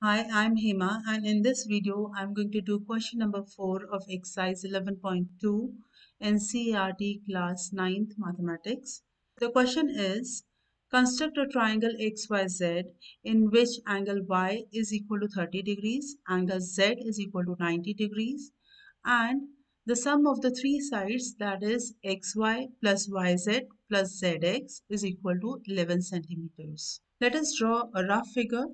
Hi, I'm Hema, and in this video, I'm going to do question number 4 of exercise 11.2 NCERT class 9th mathematics. The question is, construct a triangle XYZ in which angle Y is equal to 30 degrees, angle Z is equal to 90 degrees, and the sum of the three sides, that is XY plus YZ plus ZX, is equal to 11 centimeters. Let us draw a rough figure.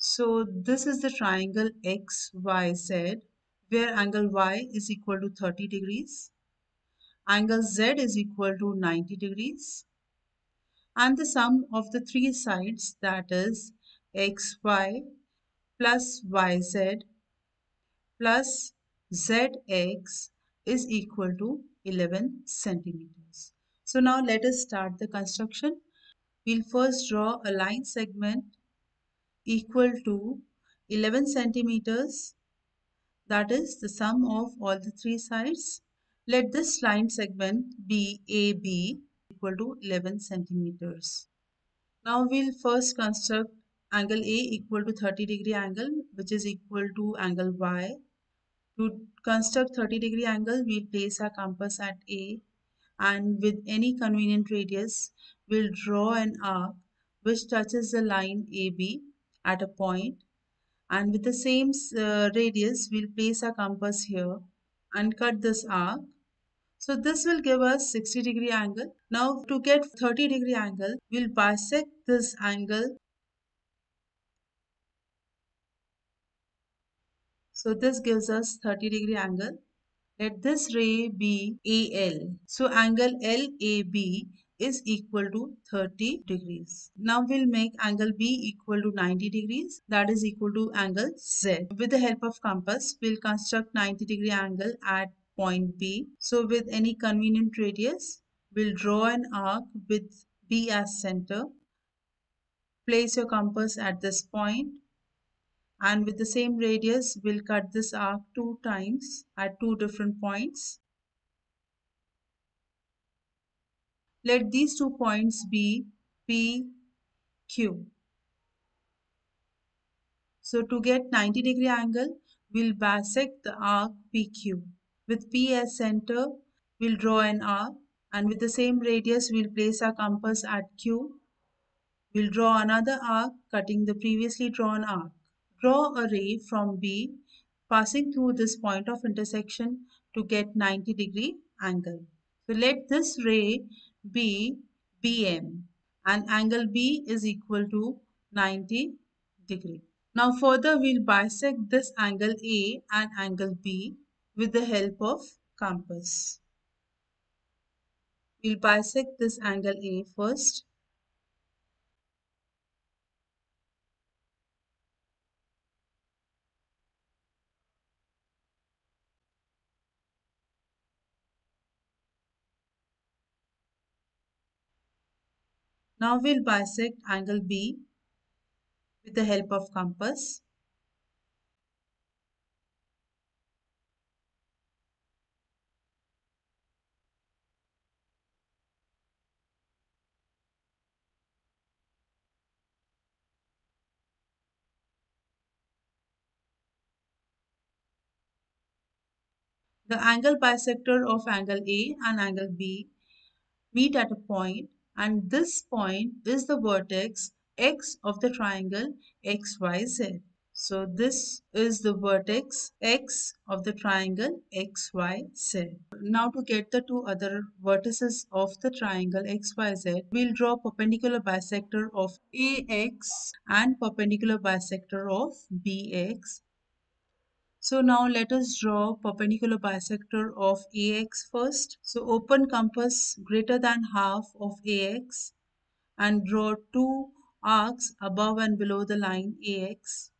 So this is the triangle XYZ, where angle Y is equal to 30 degrees, angle Z is equal to 90 degrees, and the sum of the three sides, that is XY plus YZ plus ZX, is equal to 11 centimeters. So now let us start the construction. We'll first draw a line segment equal to 11 centimeters, that is the sum of all the three sides. Let this line segment be AB equal to 11 centimeters. Now we'll first construct angle A equal to 30 degree angle, which is equal to angle Y. To construct 30 degree angle, we'll place our compass at A, and with any convenient radius, we'll draw an arc which touches the line AB at a point, and with the same radius we'll place our compass here and cut this arc. So this will give us 60 degree angle. Now to get 30 degree angle, we'll bisect this angle. So this gives us 30 degree angle. Let this ray be AL. So angle LAB is equal to 30 degrees. Now we'll make angle B equal to 90 degrees, that is equal to angle Z. With the help of compass, we'll construct 90 degree angle at point B. So with any convenient radius, we'll draw an arc with B as center. Place your compass at this point, and with the same radius, we'll cut this arc 2 times at 2 different points. Let these 2 points be P, Q. So to get 90 degree angle, we'll bisect the arc PQ. With P as center, we'll draw an arc, and with the same radius, we'll place our compass at Q. We'll draw another arc, cutting the previously drawn arc. Draw a ray from B, passing through this point of intersection to get 90 degree angle. So let this ray be BM, and angle B is equal to 90 degree. Now further we'll bisect this angle A and angle B with the help of compass. We'll bisect this angle A first. Now we'll bisect angle B with the help of compass. The angle bisector of angle A and angle B meet at a point, and this point is the vertex X of the triangle XYZ. So this is the vertex X of the triangle XYZ. Now to get the two other vertices of the triangle XYZ, we'll draw perpendicular bisector of AX and perpendicular bisector of BX. So now let us draw perpendicular bisector of AX first. So open compass greater than half of AX and draw 2 arcs above and below the line AX.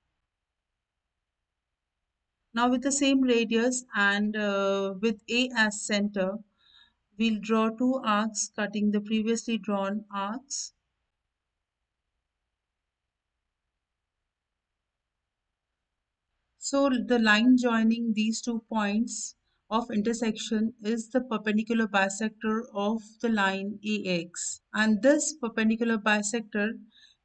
Now with the same radius and with A as center, we'll draw 2 arcs cutting the previously drawn arcs. So the line joining these 2 points of intersection is the perpendicular bisector of the line AX, and this perpendicular bisector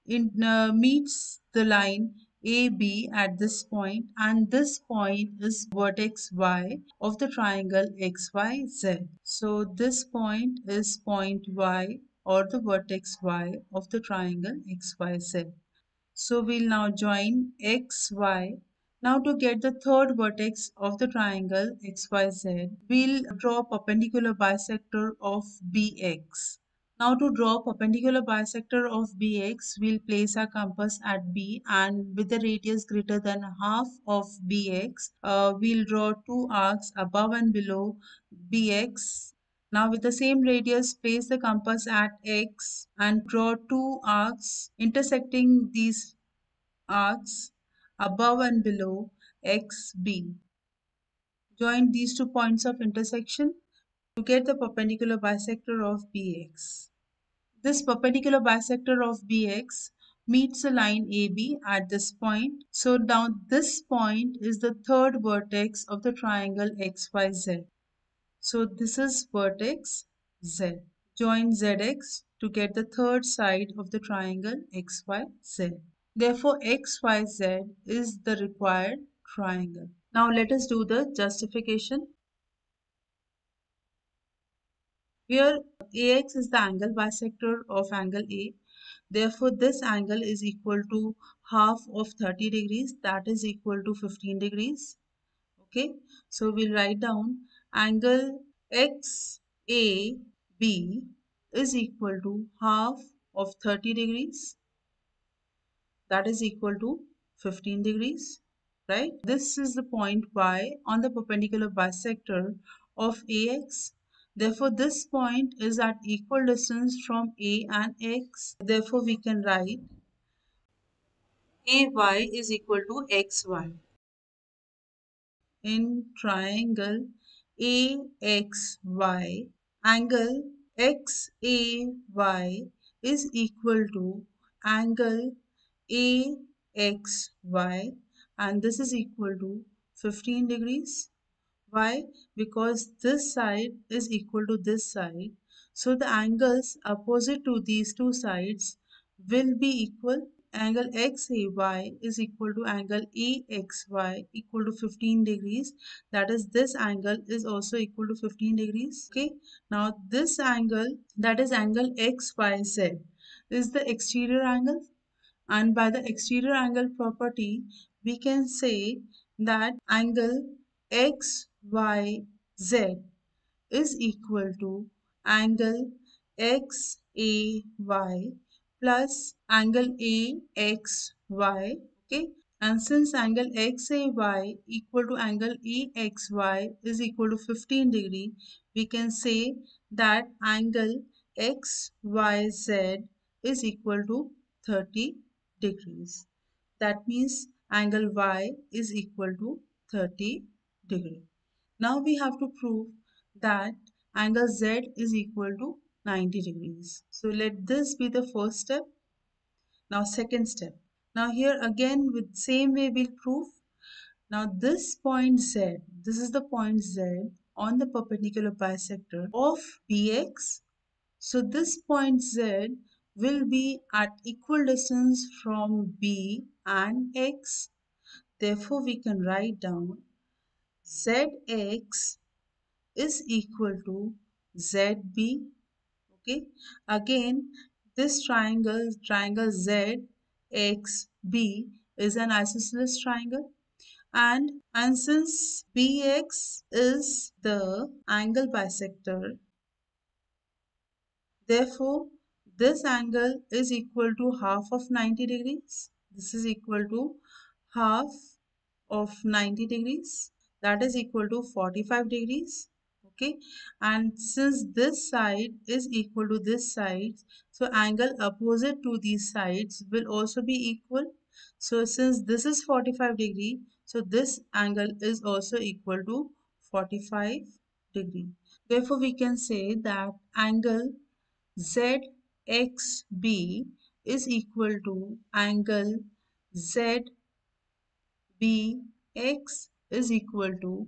meets the line AB at this point, and this point is vertex Y of the triangle XYZ. So this point is point Y or the vertex Y of the triangle XYZ. So we'll now join XY. Now to get the third vertex of the triangle XYZ, we'll draw a perpendicular bisector of BX. Now to draw perpendicular bisector of BX, we'll place our compass at B, and with the radius greater than half of BX, we'll draw two arcs above and below BX. Now with the same radius, place the compass at X and draw two arcs intersecting these arcs above and below XB. Join these two points of intersection to get the perpendicular bisector of BX. This perpendicular bisector of BX meets the line AB at this point. So now this point is the third vertex of the triangle XYZ. So this is vertex Z. Join ZX to get the third side of the triangle XYZ. Therefore, XYZ is the required triangle. Now let us do the justification. Here AX is the angle bisector of angle A. Therefore, this angle is equal to half of 30 degrees, that is equal to 15 degrees. Okay, so we'll write down angle XAB is equal to half of 30 degrees. That is equal to 15 degrees, right? This is the point Y on the perpendicular bisector of AX. Therefore, this point is at equal distance from A and X. Therefore, we can write AY is equal to XY. In triangle AXY, angle XAY is equal to angle AXY, and this is equal to 15 degrees. Why? Because this side is equal to this side. So the angles opposite to these two sides will be equal. Angle XAY is equal to angle AXY equal to 15 degrees. That is, this angle is also equal to 15 degrees. Okay. Now this angle, that is angle XYZ, is the exterior angle. And by the exterior angle property, we can say that angle XYZ is equal to angle XAY plus angle AXY. Okay, and since angle XAY equal to angle AXY is equal to 15 degree, we can say that angle XYZ is equal to 30 degrees. That means angle Y is equal to 30 degree. Now we have to prove that angle Z is equal to 90 degrees. So let this be the first step. Now second step. Now here again with same way we'll prove. Now this point Z, this is the point Z on the perpendicular bisector of BX. So this point Z will be at equal distance from B and X. Therefore, we can write down ZX is equal to ZB. Okay. Again, this triangle, triangle ZXB, is an isosceles triangle. And since BX is the angle bisector, therefore, this angle is equal to half of 90 degrees. This is equal to half of 90 degrees. That is equal to 45 degrees. Okay. And since this side is equal to this side, so angle opposite to these sides will also be equal. So since this is 45 degree, so this angle is also equal to 45 degree. Therefore, we can say that angle Z XB is equal to angle ZBX is equal to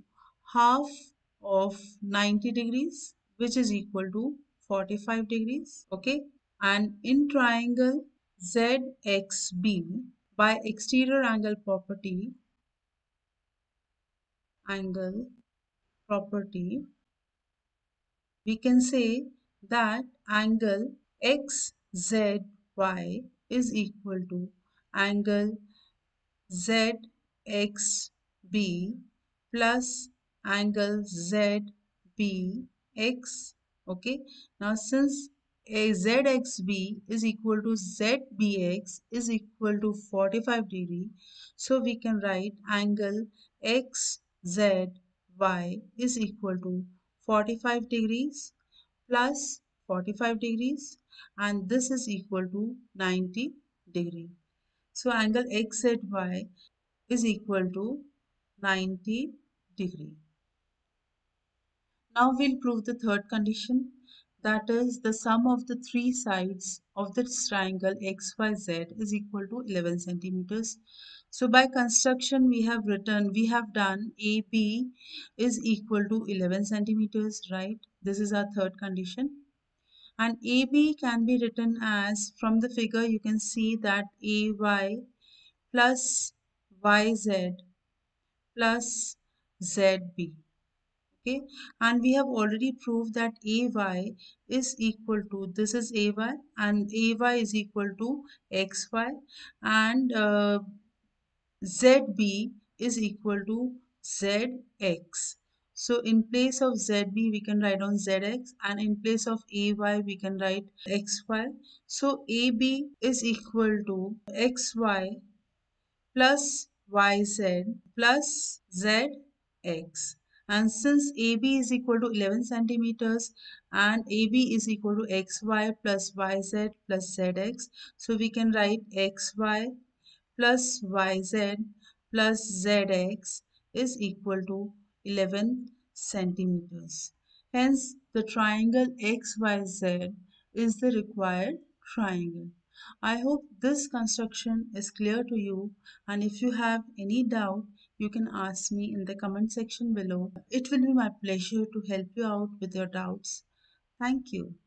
half of 90 degrees, which is equal to 45 degrees. Okay, and in triangle ZXB, by exterior angle property, we can say that angle XZY is equal to angle ZXB plus angle ZBX. Okay, now since a ZXB is equal to ZBX is equal to 45 degree, so we can write angle XZY is equal to 45 degrees plus 45 degrees, and this is equal to 90 degree. So angle XZY is equal to 90 degree. Now we'll prove the third condition, that is the sum of the three sides of this triangle XYZ is equal to 11 centimeters. So by construction we have done AB is equal to 11 centimeters, right? This is our third condition. And AB can be written as, from the figure you can see that AY plus YZ plus ZB. Okay, and we have already proved that AY is equal to, this is AY and AY is equal to XY, and ZB is equal to ZX. So in place of ZB we can write on ZX, and in place of AY we can write XY. So AB is equal to XY plus YZ plus ZX. And since AB is equal to 11 centimeters and AB is equal to XY plus YZ plus ZX, so we can write XY plus YZ plus ZX is equal to 11 centimeters. Hence, the triangle XYZ is the required triangle. I hope this construction is clear to you, and if you have any doubt, you can ask me in the comment section below. It will be my pleasure to help you out with your doubts. Thank you.